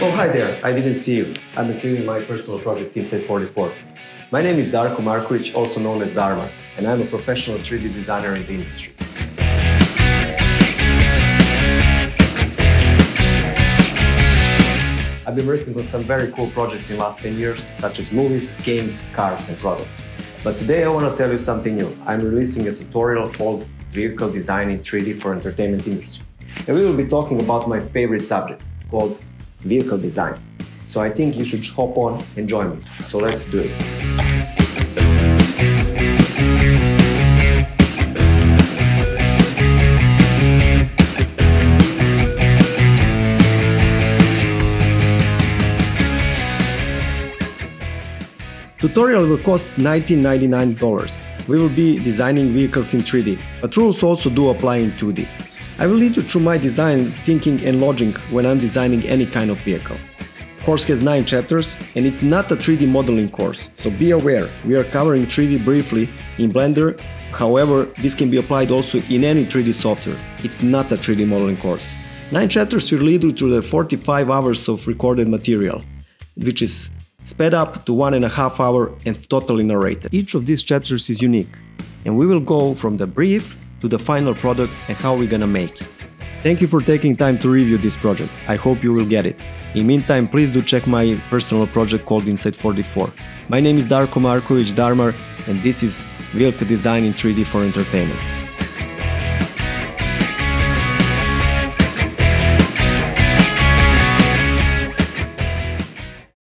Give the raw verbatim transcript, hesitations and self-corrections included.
Oh, hi there, I didn't see you. I'm retrieving my personal project Inside forty-four. My name is Darko Markovic, also known as Darmar, and I'm a professional three D designer in the industry. I've been working on some very cool projects in the last ten years, such as movies, games, cars and products. But today I want to tell you something new. I'm releasing a tutorial called Vehicle Design in three D for Entertainment Industry. And we will be talking about my favorite subject, called Vehicle Design. So I think you should hop on and join me. So let's do it. Tutorial will cost nineteen ninety-nine dollars. We will be designing vehicles in three D, but rules also do apply in two D. I will lead you through my design thinking and logic when I'm designing any kind of vehicle. Course has nine chapters and it's not a three D modeling course, so be aware, we are covering three D briefly in Blender, however, this can be applied also in any three D software. It's not a three D modeling course. Nine chapters will lead you through the forty-five hours of recorded material, which is sped up to one and a half hour and totally narrated. Each of these chapters is unique, and we will go from the brief to the final product and how we're gonna make it. Thank you for taking time to review this project. I hope you will get it. In the meantime, please do check my personal project called Inside forty-four. My name is Darko Markovic Darmar, and this is Vehicle Design in three D for Entertainment.